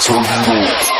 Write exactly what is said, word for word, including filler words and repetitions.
Turn it up.